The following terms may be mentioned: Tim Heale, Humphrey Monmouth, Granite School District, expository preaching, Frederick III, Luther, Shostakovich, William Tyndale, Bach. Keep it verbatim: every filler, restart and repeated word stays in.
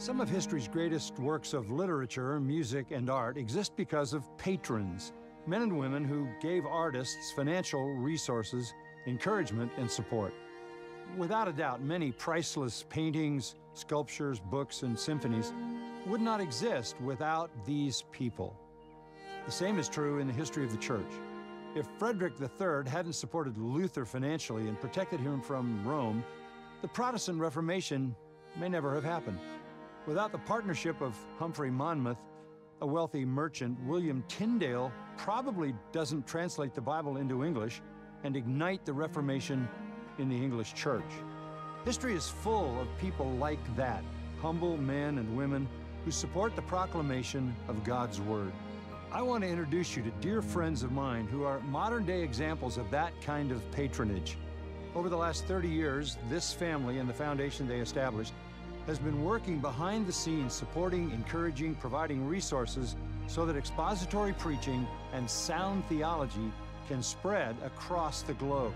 Some of history's greatest works of literature, music, and art exist because of patrons, men and women who gave artists financial resources, encouragement, and support. Without a doubt, many priceless paintings, sculptures, books, and symphonies would not exist without these people. The same is true in the history of the church. If Frederick the Third hadn't supported Luther financially and protected him from Rome, the Protestant Reformation may never have happened. Without the partnership of Humphrey Monmouth, a wealthy merchant, William Tyndale probably doesn't translate the Bible into English and ignite the Reformation in the English church. History is full of people like that, humble men and women who support the proclamation of God's Word. I want to introduce you to dear friends of mine who are modern-day examples of that kind of patronage. Over the last thirty years, this family and the foundation they established has been working behind the scenes, supporting, encouraging, providing resources so that expository preaching and sound theology can spread across the globe.